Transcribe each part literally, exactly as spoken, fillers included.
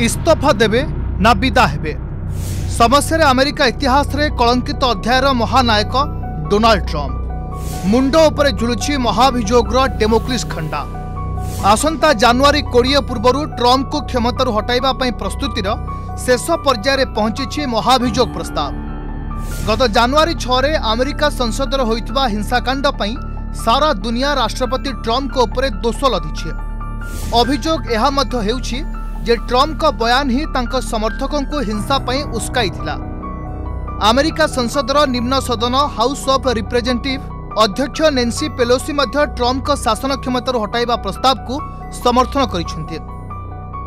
इस्तफा देवे ना विदा हेबे समस्या अमेरिका इतिहास रे कलंकित अध्यायर महानायक डोनाल्ड ट्रंप मुंड उपरे झुलुछि महाभियोगरा डेमोक्रेसी खंडा आसंता जनवरी कोड़े पूर्व ट्रंप को क्षमतार हटाइबा पई प्रस्तुतिर शेष पर्यायर पहुंची महाभियोग प्रस्ताव गत जनवरी छह अमेरिका संसद होइतबा हिंसाकांड पई सारा दुनिया राष्ट्रपति ट्रंप को ऊपर दोष लदिछे। अभियोग एहा मध्य हेउछि जे ट्रंप का बयान ही तांका समर्थकों को हिंसा पई उस्काई थिला। अमेरिका संसदर निम्न सदन हाउस ऑफ रिप्रेजेंटेटिव अध्यक्ष नेंसी पेलोसी मध्य ट्रंप का शासन क्षमतार हटाइबा प्रस्ताव को समर्थन करिसथि।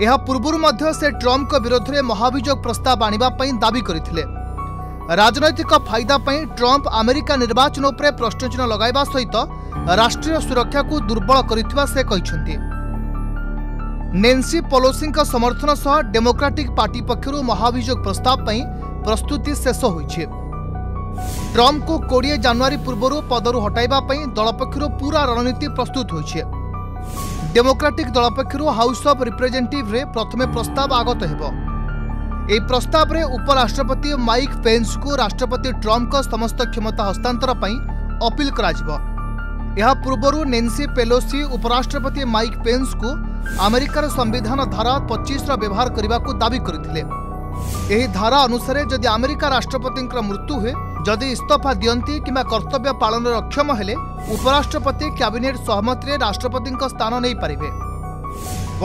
एहा पूर्वरु मध्य से ट्रंप का विरोध रे महाभियोग प्रस्ताव आनिबा पई दाबी करिथिले। राजनैतिक फायदा पई ट्रंप अमेरिका निर्वाचन उपरे प्रश्नचिन्ह लगाइबा सहित राष्ट्रीय सुरक्षा को दुर्बल करिथिबा से कहिसथि। नेंसी पेलोसी का समर्थन सह डेमोक्रेटिक पार्टी पक्षरु महाभियोग प्रस्ताव पई प्रस्तुति शेष होइछि। ट्रंप को कोड़े जनवरी पूर्व पदरू हटाइबा पई दल पक्षरु पूरा रणनीति प्रस्तुत होइछि। डेमोक्रेटिक दल पक्षरु हाउस ऑफ रिप्रेजेंटेटिव रे प्रथमे प्रस्ताव आगत हेबो। ए प्रस्ताव रे उपराष्ट्रपति माइक पेंस को राष्ट्रपति ट्रंप का समस्त क्षमता हस्तांतर पई अपील कराजिबो। यह पूर्व नेंसी पेलोसी उपराष्ट्रपति माइक पेंस को अमेरिकार संविधान धारा पच्चीस व्यवहार करने को दावी करथिले। एही धारा अनुसार जदि अमेरिका राष्ट्रपति मृत्यु हुए जदि इस्तफा दियंती किमा कर्तव्य पालन अक्षम हेले उपराष्ट्रपति कैबिनेट सहमति रे राष्ट्रपति स्थान नहीं पारिबे।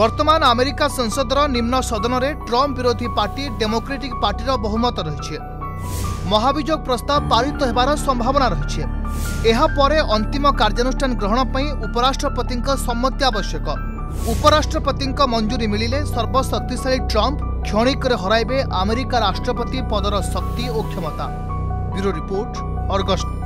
वर्तमान अमेरिका संसदर निम्न सदन रे ट्रंप विरोधी पार्टी डेमोक्रेटिक पार्टीर बहुमत रही महाभियोग प्रस्ताव पारित होबार संभावना रही। एहा परे अंतिम कार्यानुष्ठान ग्रहण पई उपराष्ट्रपति सम्मति आवश्यक। उपराष्ट्रपति मंजूरी मिलिले सर्वशक्तिशाली ट्रंप क्षणिक हराइबे अमेरिका राष्ट्रपति पदर शक्ति और क्षमता। Bureau report Argus.